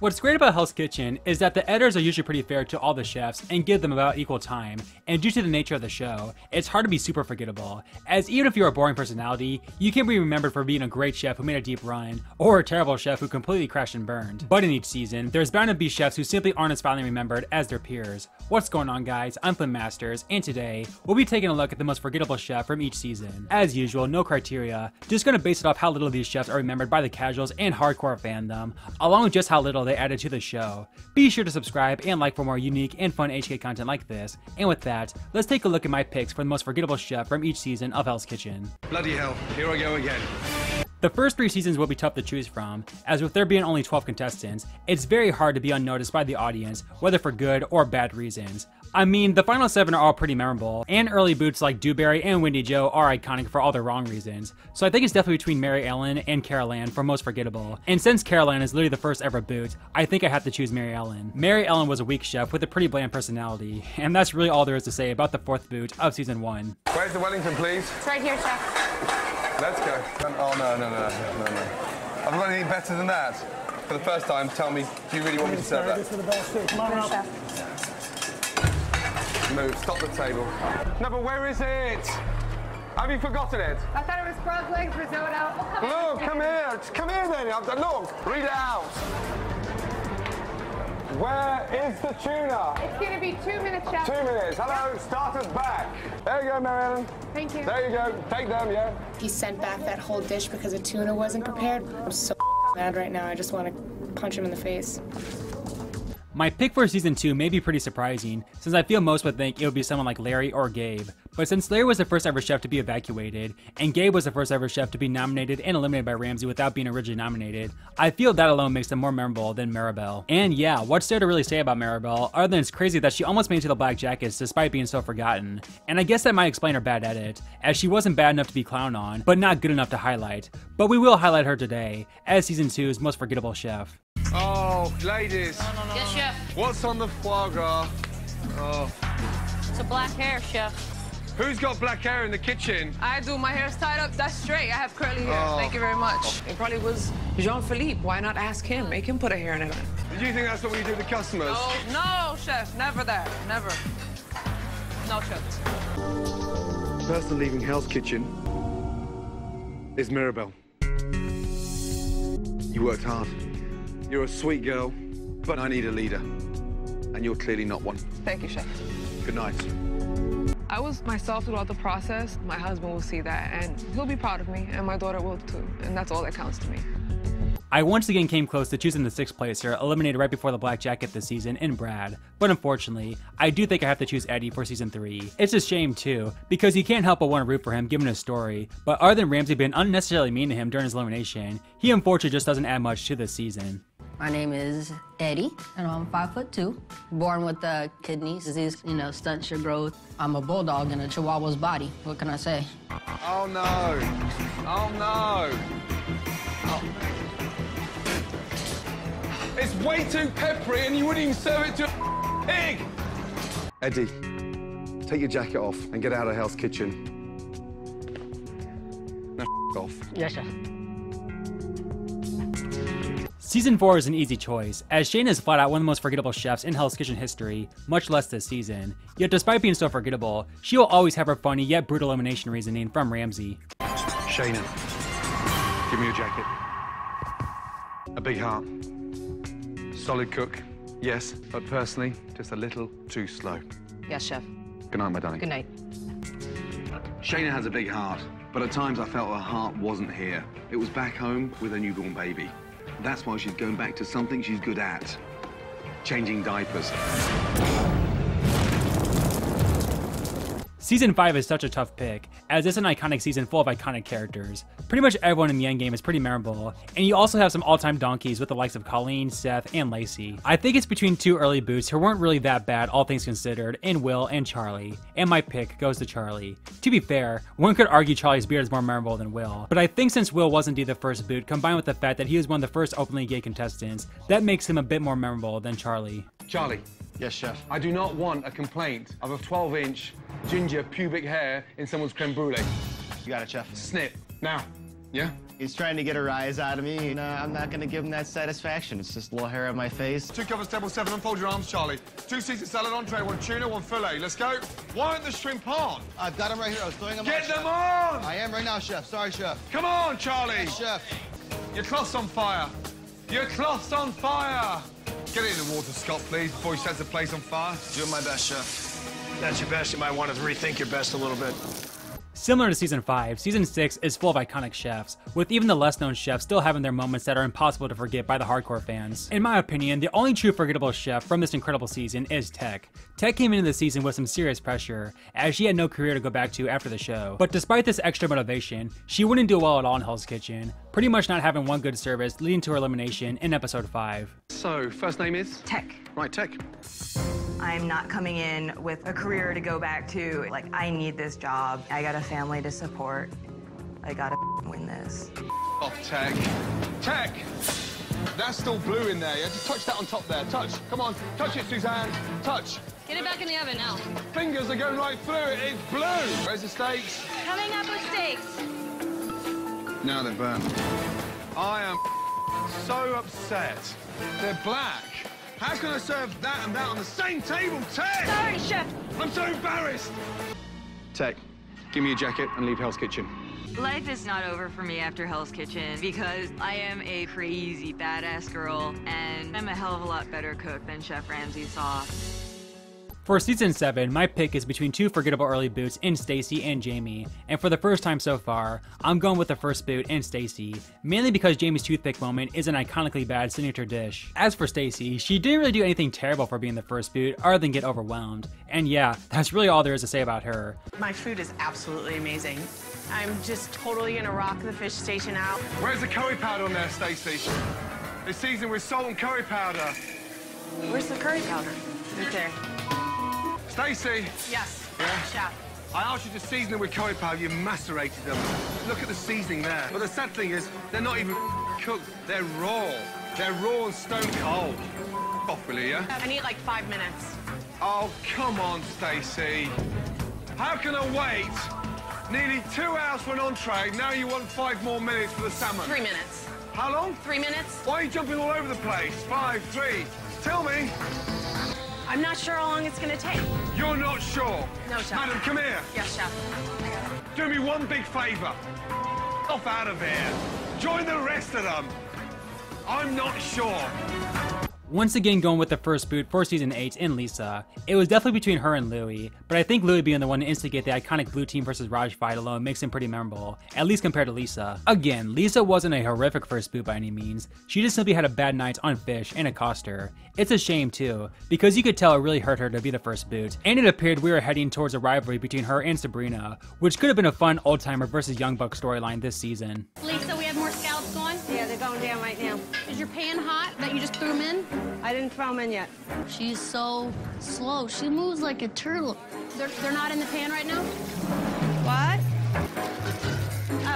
What's great about Hell's Kitchen is that the editors are usually pretty fair to all the chefs and give them about equal time, and due to the nature of the show, it's hard to be super forgettable, as even if you're a boring personality, you can be remembered for being a great chef who made a deep run, or a terrible chef who completely crashed and burned. But in each season, there's bound to be chefs who simply aren't as fondly remembered as their peers. What's going on, guys? I'm Flynn Masters, and today, we'll be taking a look at the most forgettable chef from each season. As usual, no criteria, just gonna base it off how little these chefs are remembered by the casuals and hardcore fandom, along with just how little they added to the show. Be sure to subscribe and like for more unique and fun HK content like this. And with that, let's take a look at my picks for the most forgettable chef from each season of Hell's Kitchen. Bloody hell, here I go again. The first three seasons will be tough to choose from, as with there being only 12 contestants, it's very hard to be unnoticed by the audience, whether for good or bad reasons. I mean, the final 7 are all pretty memorable, and early boots like Dewberry and Windy Joe are iconic for all the wrong reasons, so I think it's definitely between Mary Ellen and Carol Ann for most forgettable, and since Carol Ann is literally the first ever boot, I think I have to choose Mary Ellen. Mary Ellen was a weak chef with a pretty bland personality, and that's really all there is to say about the 4th boot of season 1. Where's the Wellington, please? It's right here, chef. Let's go. Oh, no. I've got anything better than that. For the first time, tell me, do you really want me to serve that? This is the best food. Come on, chef. Move, stop the table. No, but where is it? Have you forgotten it? I thought it was frog legs risotto. Look, come here then. Look, read it out. Where is the tuna? It's going to be 2 minutes, chef. 2 minutes. Hello, start us back. There you go, Mary Ellen. Thank you. There you go. Take them, yeah. He sent back that whole dish because the tuna wasn't prepared. I'm so mad right now. I just want to punch him in the face. My pick for season 2 may be pretty surprising, since I feel most would think it would be someone like Larry or Gabe. But since Larry was the first ever chef to be evacuated, and Gabe was the first ever chef to be nominated and eliminated by Ramsay without being originally nominated, I feel that alone makes them more memorable than Maribel. And yeah, what's there to really say about Maribel, other than it's crazy that she almost made it to the Black Jackets despite being so forgotten. And I guess that might explain her bad edit, as she wasn't bad enough to be clowned on, but not good enough to highlight. But we will highlight her today, as season 2's most forgettable chef. Oh, ladies. No. Yes, chef. What's on the foie gras? Oh. It's a black hair, chef. Who's got black hair in the kitchen? I do. My hair's tied up. That's straight. I have curly hair. Oh. Thank you very much. It probably was Jean-Philippe. Why not ask him? Make him put a hair in it. Did you think that's what we do to customers? Oh, no, chef. Never that. Never. No, chef. The person leaving Hell's Kitchen is Maribel. You worked hard. You're a sweet girl, but I need a leader. And you're clearly not one. Thank you, chef. Good night. I was myself throughout the process. My husband will see that, and he'll be proud of me, and my daughter will too. And that's all that counts to me. I once again came close to choosing the 6th placer, eliminated right before the Black Jacket this season, in Brad. But unfortunately, I do think I have to choose Eddie for season 3. It's a shame too, because you can't help but want to root for him given his story, but other than Ramsay being unnecessarily mean to him during his elimination, he unfortunately just doesn't add much to this season. My name is Eddie, and I'm 5'2". Born with a kidney disease, you know, stunts your growth. I'm a bulldog in a chihuahua's body. What can I say? Oh no! Oh no! Oh. It's way too peppery, and you wouldn't even serve it to a pig! Eddie, take your jacket off and get out of Hell's Kitchen. Now off. Yes, sir. Season 4 is an easy choice, as Shayna is flat out one of the most forgettable chefs in Hell's Kitchen history, much less this season. Yet despite being so forgettable, she will always have her funny yet brutal elimination reasoning from Ramsay. Shayna, give me your jacket. A big heart. Solid cook, yes, but personally, just a little too slow. Yes, chef. Good night, my darling. Good night. Shayna has a big heart, but at times I felt her heart wasn't here. It was back home with her newborn baby. That's why she's going back to something she's good at, changing diapers. Season 5 is such a tough pick, as it's an iconic season full of iconic characters. Pretty much everyone in the endgame is pretty memorable, and you also have some all-time donkeys with the likes of Colleen, Seth, and Lacey. I think it's between 2 early boots who weren't really that bad, all things considered, in Will and Charlie, and my pick goes to Charlie. To be fair, one could argue Charlie's beard is more memorable than Will, but I think since Will was indeed the first boot, combined with the fact that he was one of the first openly gay contestants, that makes him a bit more memorable than Charlie. Charlie. Yes, chef. I do not want a complaint of a 12-inch ginger pubic hair in someone's creme brulee. You got it, chef. Snip. Now. Yeah. He's trying to get a rise out of me, and I'm not going to give him that satisfaction. It's just a little hair on my face. 2 covers, table 7, unfold your arms, Charlie. 2 Caesar salad, entree, 1 tuna, 1 fillet. Let's go. Why aren't the shrimp on? I've got them right here. I was throwing them on. Get them on! I am right now, Chef. Sorry, Chef. Come on, Charlie. Yes, Chef. Your cloth's on fire. Your cloth's on fire. Get it in the water, Scott, please, before he sets the place on fire. You're my best, Chef. That's your best. You might want to rethink your best a little bit. Similar to Season 5, Season 6 is full of iconic chefs, with even the less-known chefs still having their moments that are impossible to forget by the hardcore fans. In my opinion, the only true forgettable chef from this incredible season is Tech. Tech came into the season with some serious pressure, as she had no career to go back to after the show. But despite this extra motivation, she wouldn't do well at all in Hell's Kitchen, pretty much not having one good service, leading to her elimination in Episode 5. So, first name is? Tech. Right, Tech. I'm not coming in with a career to go back to. Like, I need this job. I got a family to support. I gotta win this. Off, Tech. Tech! That's still blue in there, yeah? Just touch that on top there. Touch. Come on. Touch it, Suzanne. Touch. Get it back in the oven now. Fingers are going right through it. It's blue. Where's the steaks? Coming up with steaks. Now they're burnt. I am so upset. They're black. How can I serve that and that on the same table, Tech? Sorry, Chef. I'm so embarrassed. Tech, give me your jacket and leave Hell's Kitchen. Life is not over for me after Hell's Kitchen because I am a crazy badass girl and I'm a hell of a lot better cook than Chef Ramsay saw. For Season 7, my pick is between 2 forgettable early boots in Stacy and Jamie, and for the first time so far, I'm going with the first boot in Stacy, mainly because Jamie's toothpick moment is an iconically bad signature dish. As for Stacy, she didn't really do anything terrible for being the first boot other than get overwhelmed, and yeah, that's really all there is to say about her. My food is absolutely amazing. I'm just totally gonna rock the fish station out. Where's the curry powder on there, Stacy? It's seasoned with salt and curry powder. Where's the curry powder? Right there. Stacy! Yes, yeah. Chef. I asked you to season them with curry powder, you macerated them. Look at the seasoning there. But the sad thing is, they're not even cooked. They're raw. They're raw and stone cold. Off, will you, yeah? I need like 5 minutes. Oh, come on, Stacy. How can I wait nearly 2 hours for an entree? Now you want 5 more minutes for the salmon. 3 minutes. How long? 3 minutes. Why are you jumping all over the place? 5, 3. Tell me. I'm not sure how long it's going to take. You're not sure? No, Chef. Madam, come here. Yes, Chef. I got it. Do me one big favor. Off out of here. Join the rest of them. I'm not sure. Once again, going with the first boot for Season 8 in Lisa. It was definitely between her and Louie, but I think Louie being the one to instigate the iconic blue team versus Raj fight alone makes him pretty memorable, at least compared to Lisa. Again, Lisa wasn't a horrific first boot by any means, she just simply had a bad night on fish and it cost her. It's a shame too, because you could tell it really hurt her to be the first boot, and it appeared we were heading towards a rivalry between her and Sabrina, which could have been a fun old-timer versus young buck storyline this season. Lisa, we have more scallops going? Yeah, they're going down right now. Is your pan hot that you just threw them in? I didn't throw them in yet. She's so slow. She moves like a turtle. They're not in the pan right now? What?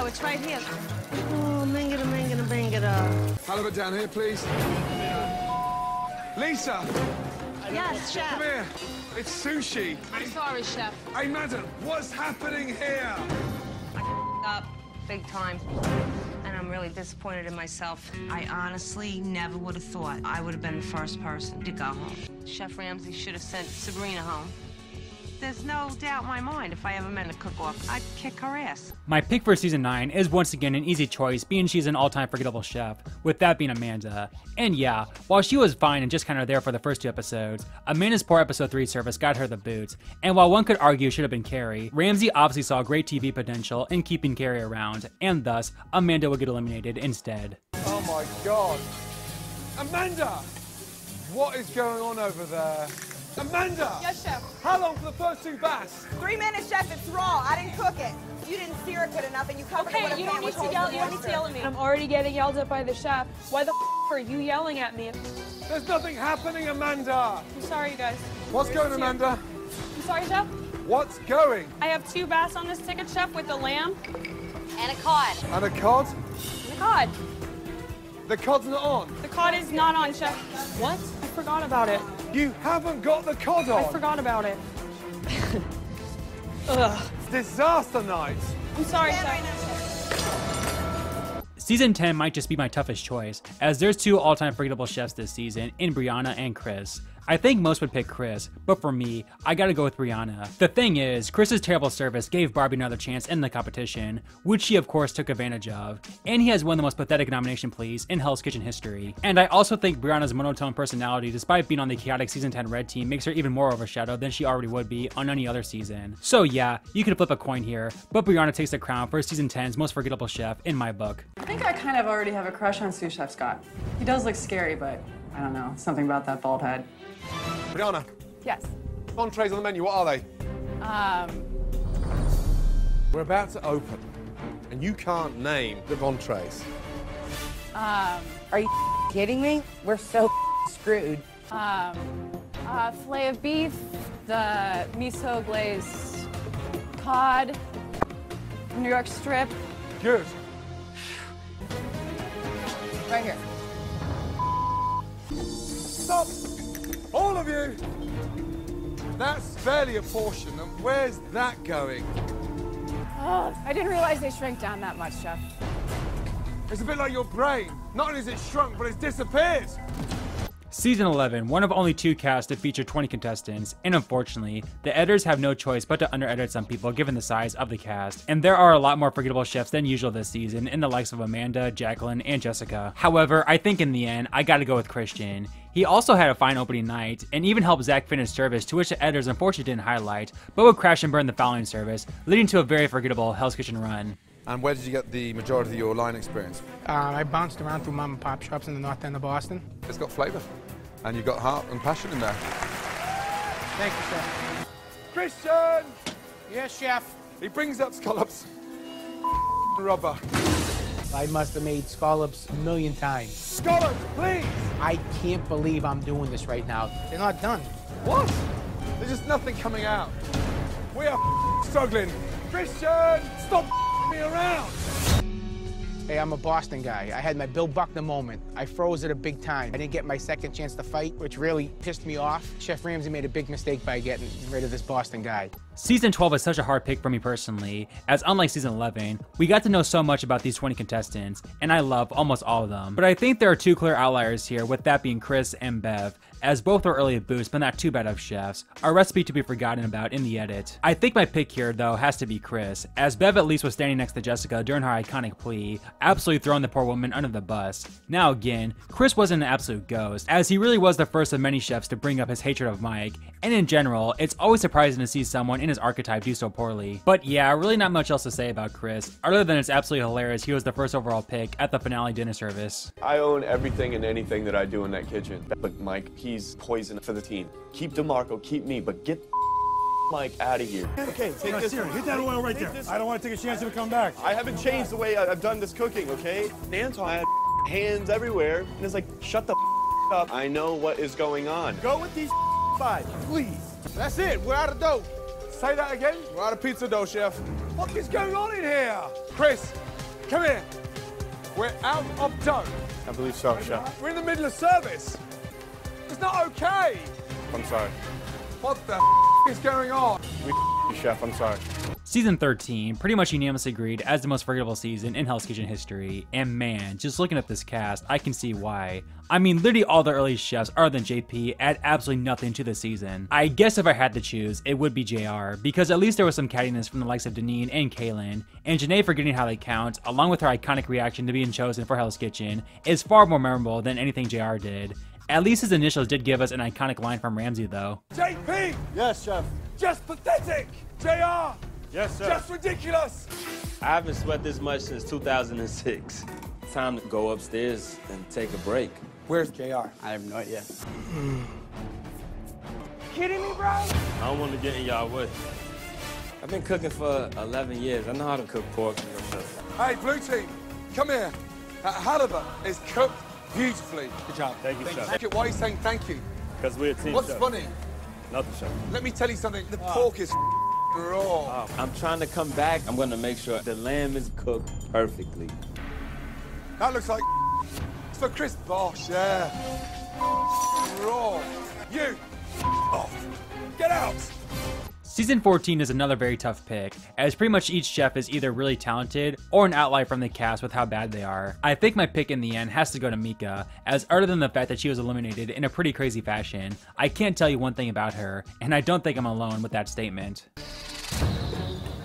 Oh, it's right here. Oh, mingada, mingada, mingada. Halibut down here, please. Lisa! Yes, Chef. Come here. It's sushi. I'm sorry, Chef. Hey, madam, what's happening here? I up big time. I'm really disappointed in myself. I honestly never would have thought I would have been the first person to go home. Chef Ramsay should have sent Sabrina home. There's no doubt in my mind if I ever meant a cook-off, I'd kick her ass. My pick for Season 9 is once again an easy choice, being she's an all-time forgettable chef, with that being Amanda. And yeah, while she was fine and just kind of there for the first 2 episodes, Amanda's poor episode 3 service got her the boot, and while one could argue should have been Carrie, Ramsay obviously saw great TV potential in keeping Carrie around, and thus, Amanda would get eliminated instead. Oh my God. Amanda! What is going on over there? Amanda! Yes, Chef. How long for the first 2 bass? 3 minutes, Chef. It's raw. I didn't cook it. You didn't sear it good enough, and you covered it with a pan with holes in it. Okay, you don't need to yell at me. I'm already getting yelled at by the chef. Why the f*** are you yelling at me? There's nothing happening, Amanda. I'm sorry, you guys. What's going, Amanda? I'm sorry, Chef? What's going? I have 2 bass on this ticket, Chef, with the lamb. And a cod. And a cod? And a cod. The cod's not on? The cod is not on, Chef. What? I forgot about it. You haven't got the cod on. I forgot about it. Ugh. Disaster night. I'm sorry, Chef. Season 10 might just be my toughest choice, as there's two all-time forgettable chefs this season in Brianna and Chris. I think most would pick Chris, but for me, I gotta go with Brianna. The thing is, Chris's terrible service gave Barbie another chance in the competition, which she of course took advantage of, and he has won the most pathetic nomination pleas in Hell's Kitchen history. And I also think Brianna's monotone personality, despite being on the chaotic season 10 red team, makes her even more overshadowed than she already would be on any other season. So yeah, you could flip a coin here, but Brianna takes the crown for season 10's most forgettable chef in my book. I think I kind of already have a crush on sous chef Scott. He does look scary, but I don't know, something about that bald head. Brianna. Yes. Entrees on the menu, what are they? We're about to open, and you can't name the entrees. Are you kidding me? We're so screwed. Filet of beef, the miso glazed cod, New York strip. Good. Right here. Stop! All of you! That's barely a portion, and where's that going? Oh, I didn't realize they shrank down that much, Chef. It's a bit like your brain. Not only is it shrunk, but it's disappeared! Season 11, one of only two casts to feature 20 contestants, and unfortunately, the editors have no choice but to under-edit some people given the size of the cast, and there are a lot more forgettable chefs than usual this season in the likes of Amanda, Jacqueline, and Jessica. However, I think in the end, I gotta go with Christian. He also had a fine opening night, and even helped Zach finish service, to which the editors unfortunately didn't highlight, but would crash and burn the following service, leading to a very forgettable Hell's Kitchen run. And where did you get the majority of your line experience? I bounced around through mom and pop shops in the north end of Boston. It's got flavor, and you've got heart and passion in there. Thank you, Chef. Christian! Yes, Chef? He brings up scallops. Rubber. I must have made scallops a million times. Scallops, please! I can't believe I'm doing this right now. They're not done. What? There's just nothing coming out. We are struggling. Christian, stop me around! Hey, I'm a Boston guy. I had my Bill Buckner moment. I froze at a big time. I didn't get my second chance to fight, which really pissed me off. Chef Ramsay made a big mistake by getting rid of this Boston guy. Season 12 is such a hard pick for me personally, as unlike Season 11, we got to know so much about these 20 contestants, and I love almost all of them. But I think there are two clear outliers here, with that being Chris and Bev, as both are early boosts but not too bad of chefs, a recipe to be forgotten about in the edit. I think my pick here, though, has to be Chris, as Bev at least was standing next to Jessica during her iconic plea, absolutely throwing the poor woman under the bus. Now again, Chris wasn't an absolute ghost, as he really was the first of many chefs to bring up his hatred of Mike, and in general, it's always surprising to see someone in his archetype do so poorly. But yeah, really not much else to say about Chris, other than it's absolutely hilarious he was the first overall pick at the finale dinner service. I own everything and anything that I do in that kitchen. But Mike, he's poison for the team. Keep DeMarco, keep me, but get Mike out of here. Okay, take this. Hit that oil right there. I don't want to take a chance to come back. I haven't changed the way I've done this cooking, okay? Nanto, I had hands everywhere, and it's like, shut the up. I know what is going on. Go with these five, please. That's it, we're out of dough. Say that again? We're out of pizza dough, Chef. What is going on in here? Chris, come here. We're out of dough. I believe so, Chef. We're in the middle of service. It's not okay. I'm sorry. What the is going on? We Chef, I'm sorry. Season 13 pretty much unanimously agreed as the most forgettable season in Hell's Kitchen history, and man, just looking at this cast, I can see why. I mean, literally all the early chefs other than JP add absolutely nothing to the season. I guess if I had to choose, it would be JR, because at least there was some cattiness from the likes of Deneen and Kaylin, and Janae forgetting how they count, along with her iconic reaction to being chosen for Hell's Kitchen, is far more memorable than anything JR did. At least his initials did give us an iconic line from Ramsay, though. JP! Yes, Chef? Just pathetic! JR! Yes, sir. Just ridiculous! I haven't sweat this much since 2006. Time to go upstairs and take a break. Where's JR? I have no idea. Kidding me, bro? I don't want to get in y'all way. I've been cooking for 11 years. I know how to cook pork. Hey, Blue Team, come here. That halibut is cooked beautifully. Good job. Thank you, Chef. Why are you saying thank you? Because we're a team, What's funny? Nothing, Chef. Let me tell you something. The pork is raw. I'm trying to come back. I'm going to make sure the lamb is cooked perfectly. That looks like it's for Chris Bosch, yeah. Raw. You off. Get out. Season 14 is another very tough pick, as pretty much each chef is either really talented or an outlier from the cast with how bad they are. I think my pick in the end has to go to Mika, as other than the fact that she was eliminated in a pretty crazy fashion, I can't tell you one thing about her, and I don't think I'm alone with that statement.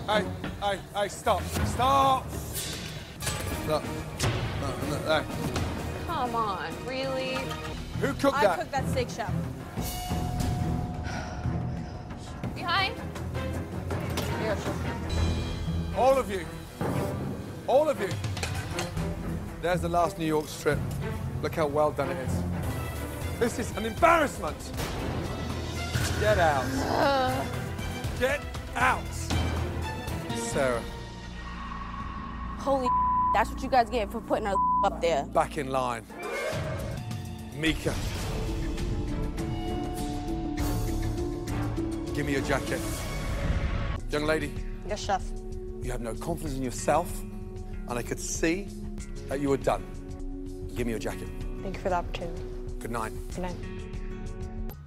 Hey, stop! Look, look there. Come on, really? Who cooked that? I cooked that steak, chef. Behind. Here, chef. All of you. There's the last New York strip. Look how well done it is. This is an embarrassment. Get out. Get out. Sarah. Holy, that's what you guys get for putting her up there. Back in line. Mika. Give me your jacket. Young lady. Yes, chef. You have no confidence in yourself, and I could see that you were done. Give me your jacket. Thank you for the opportunity. Good night. Good night.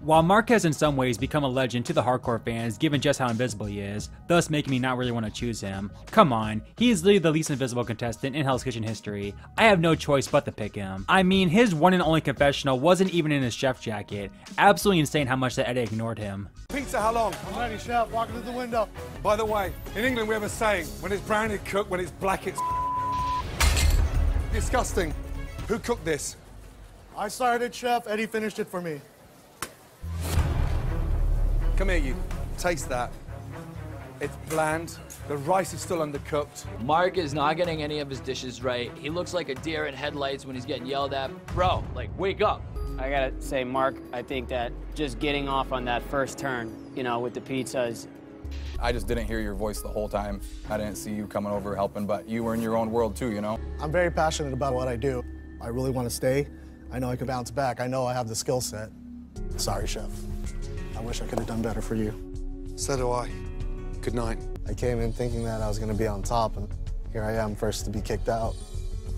While Mark has in some ways become a legend to the hardcore fans given just how invisible he is, thus making me not really want to choose him, come on, he is literally the least invisible contestant in Hell's Kitchen history. I have no choice but to pick him. I mean, his one and only confessional wasn't even in his chef jacket. Absolutely insane how much that Eddie ignored him. Pizza, how long? I'm ready, chef. Walking through the window. By the way, in England we have a saying, when it's brown it's cooked, when it's black it's disgusting. Who cooked this? I started, chef. Eddie finished it for me. Come here, you. Taste that. It's bland. The rice is still undercooked. Mark is not getting any of his dishes right. He looks like a deer in headlights when he's getting yelled at. Bro, like, wake up. I gotta say, Mark, I think that just getting off on that first turn, you know, with the pizzas. I just didn't hear your voice the whole time. I didn't see you coming over helping, but you were in your own world too, you know? I'm very passionate about what I do. I really want to stay. I know I can bounce back. I know I have the skill set. Sorry, chef. I wish I could have done better for you. So do I. Good night. I came in thinking that I was going to be on top, and here I am, first to be kicked out.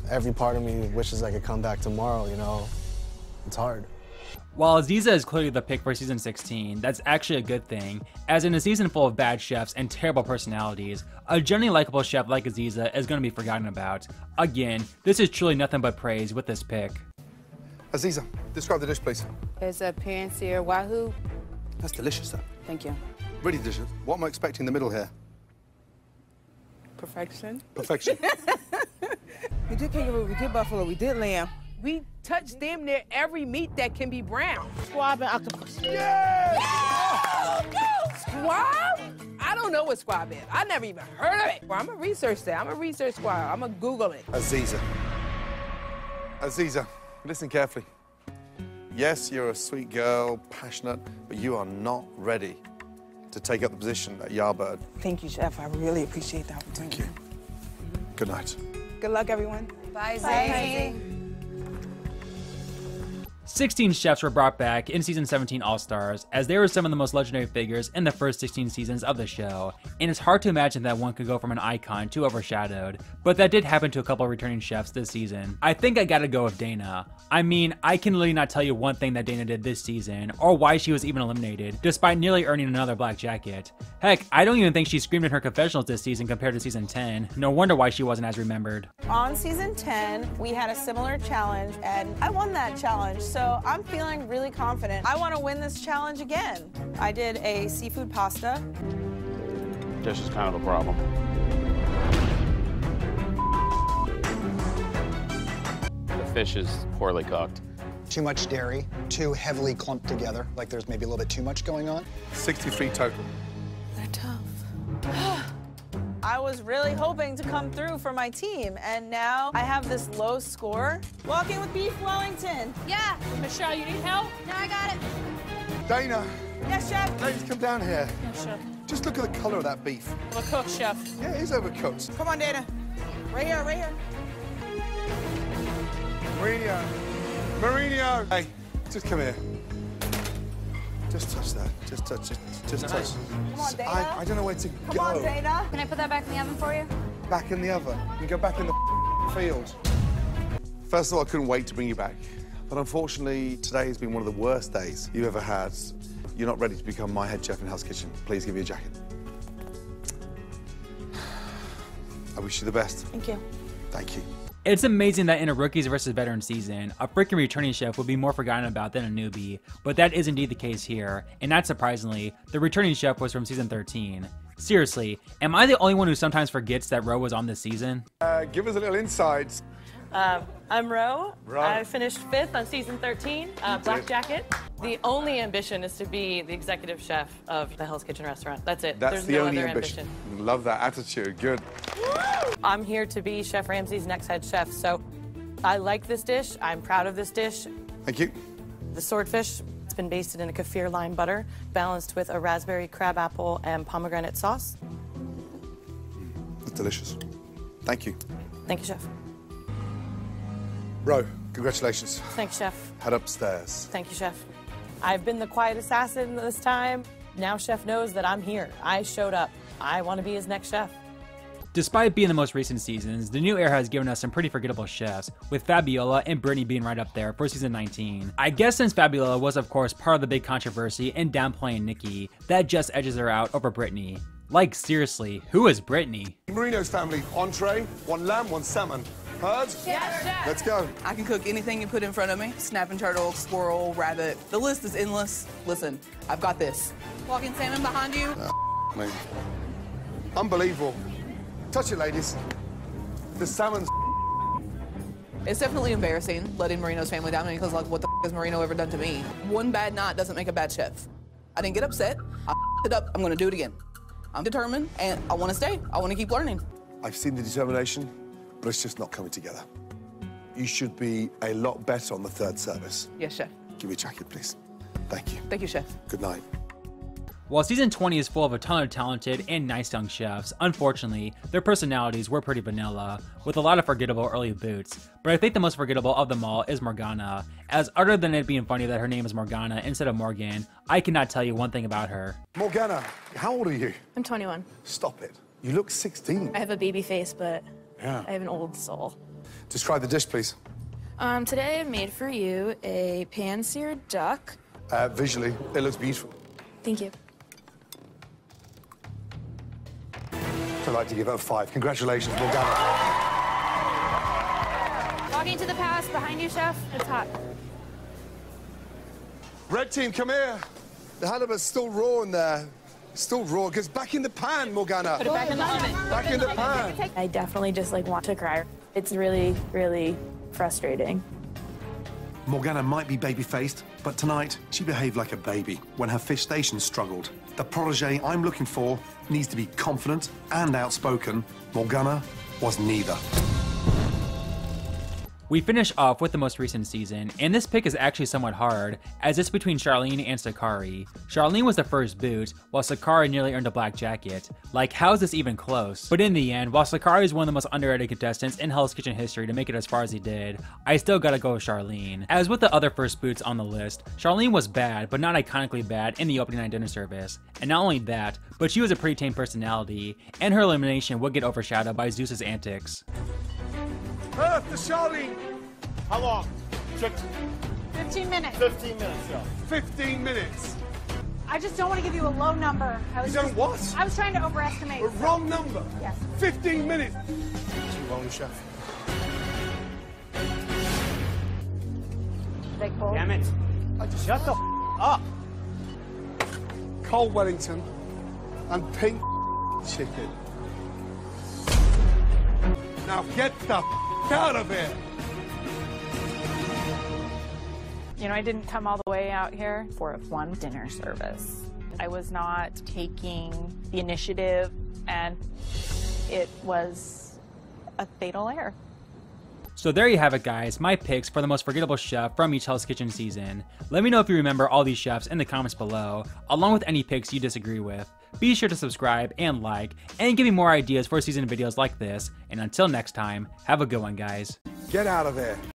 Every part of me wishes I could come back tomorrow, you know? It's hard. While Aziza is clearly the pick for season 16, that's actually a good thing, as in a season full of bad chefs and terrible personalities, a generally likable chef like Aziza is going to be forgotten about. Again, this is truly nothing but praise with this pick. Aziza, describe the dish, please. It's a pan-seared wahoo. That's delicious, though. Thank you. Really delicious. What am I expecting in the middle here? Perfection. Perfection. We did kangaroo, we did buffalo, we did lamb. We touched damn near every meat that can be brown. Squab and octopus. Yes! Oh, no! Squab? I don't know what squab is. I never even heard of it. Well, I'm going to research that. I'm going to research squab. I'm going to Google it. Aziza, listen carefully. Yes, you're a sweet girl, passionate, but you are not ready to take up the position at Yardbird. Thank you, chef. I really appreciate the opportunity. Thank you. Good night. Good luck, everyone. Bye, Zay. 16 chefs were brought back in season 17 All-Stars, as they were some of the most legendary figures in the first 16 seasons of the show, and it's hard to imagine that one could go from an icon to overshadowed, but that did happen to a couple of returning chefs this season. I think I gotta go with Dana. I mean, I can literally not tell you one thing that Dana did this season, or why she was even eliminated, despite nearly earning another black jacket. Heck, I don't even think she screamed in her confessionals this season compared to season 10. No wonder why she wasn't as remembered. On season 10, we had a similar challenge, and I won that challenge. So I'm feeling really confident. I want to win this challenge again. I did a seafood pasta. This is kind of a problem. The fish is poorly cooked. Too much dairy, too heavily clumped together, like there's maybe a little bit too much going on. 63 total. They're tough. I was really hoping to come through for my team, and now I have this low score. Walking with Beef Wellington. Yeah. Michelle, you need help? No, I got it. Dana. Yes, chef. Ladies, come down here. Yes, chef. Just look at the color of that beef. Overcooked, chef. Yeah, it is overcooked. Come on, Dana. Right here, right here. Marino. Hey, just come here. Just touch that. Just touch it. Just touch. Come on, Dana. I don't know where to go. Come on, Dana. Can I put that back in the oven for you? Back in the oven? You can go back in the field. First of all, I couldn't wait to bring you back. But unfortunately, today has been one of the worst days you've ever had. you're not ready to become my head chef in Hell's Kitchen. Please give me a jacket. I wish you the best. Thank you. Thank you. It's amazing that in a rookies versus veteran season, a freaking returning chef would be more forgotten about than a newbie, but that is indeed the case here. And not surprisingly, the returning chef was from season 13. Seriously, am I the only one who sometimes forgets that Ro was on this season? Give us a little insight. I'm Ro. I finished 5th on season 13, Black Jacket. The only ambition is to be the executive chef of the Hell's Kitchen restaurant. That's it. That's There's no other ambition. Love that attitude. Good. I'm here to be Chef Ramsay's next head chef, so I like this dish. I'm proud of this dish. Thank you. The swordfish, it's been basted in a kaffir lime butter, balanced with a raspberry, crab apple, and pomegranate sauce. It's delicious. Thank you. Thank you, Chef. Ro, congratulations. Thank you, Chef. Head upstairs. Thank you, Chef. I've been the quiet assassin this time. Now Chef knows that I'm here. I showed up. I want to be his next chef. Despite being the most recent seasons, the new era has given us some pretty forgettable chefs, with Fabiola and Brittany being right up there for season 19. I guess since Fabiola was of course part of the big controversy and downplaying Nikki, that just edges her out over Brittany. Like seriously, who is Brittany? Marino's family, entree, one lamb, one salmon. Heard? Yes, Chef. Let's go. I can cook anything you put in front of me. Snapping turtle, squirrel, rabbit. The list is endless. Listen, I've got this. Walking salmon behind you. Man. Unbelievable. Touch it, ladies. The salmon's. It's definitely embarrassing letting Marino's family down because, like, what the has Marino ever done to me? One bad knot doesn't make a bad chef. I didn't get upset. I it up. I'm going to do it again. I'm determined, and I want to stay. I want to keep learning. I've seen the determination. But it's just not coming together. You should be a lot better on the third service. Yes, Chef. Give me a jacket, please. Thank you. Thank you, Chef. Good night. While season 20 is full of a ton of talented and nice young chefs, unfortunately, their personalities were pretty vanilla, with a lot of forgettable early boots. But I think the most forgettable of them all is Morgana, as other than it being funny that her name is Morgana instead of Morgan, I cannot tell you one thing about her. Morgana, how old are you? I'm 21. Stop it. You look 16. I have a baby face, but... Yeah. I have an old soul. Describe the dish, please. Today I've made for you a pan-seared duck. Visually, it looks beautiful. Thank you. I'd like to give her a 5. Congratulations, Morgana. Walking to the palace behind you, Chef. It's hot. Red team, come here. The halibut's still raw in there. Still raw. It goes back in the pan, Morgana. Put it back in the oven. Back in the pan. I definitely just like want to cry. It's really, really frustrating. Morgana might be baby-faced, but tonight she behaved like a baby when her fish station struggled. The protégé I'm looking for needs to be confident and outspoken. Morgana was neither. We finish off with the most recent season, and this pick is actually somewhat hard, as it's between Charlene and Sakari. Charlene was the first boot, while Sakari nearly earned a black jacket. Like, how is this even close? But in the end, while Sakari is one of the most underrated contestants in Hell's Kitchen history to make it as far as he did, I still gotta go with Charlene. As with the other first boots on the list, Charlene was bad, but not iconically bad in the opening night dinner service. And not only that, but she was a pretty tame personality, and her elimination would get overshadowed by Zeus's antics. Earth to Charlene. How long? 15 minutes. 15 minutes, yeah. 15 minutes. I just don't want to give you a low number. You don't what? I was trying to overestimate. A wrong number? Yes. 15 minutes. Too long, Chef. They cold? Damn it. Shut the up. Cold Wellington and pink chicken. Now get the out of it! You know, I didn't come all the way out here for one dinner service. I was not taking the initiative, and it was a fatal error. So there you have it, guys, my picks for the most forgettable chef from each Hell's Kitchen season. Let me know if you remember all these chefs in the comments below, along with any picks you disagree with. Be sure to subscribe and like, and give me more ideas for season videos like this. And until next time, have a good one, guys. Get out of here.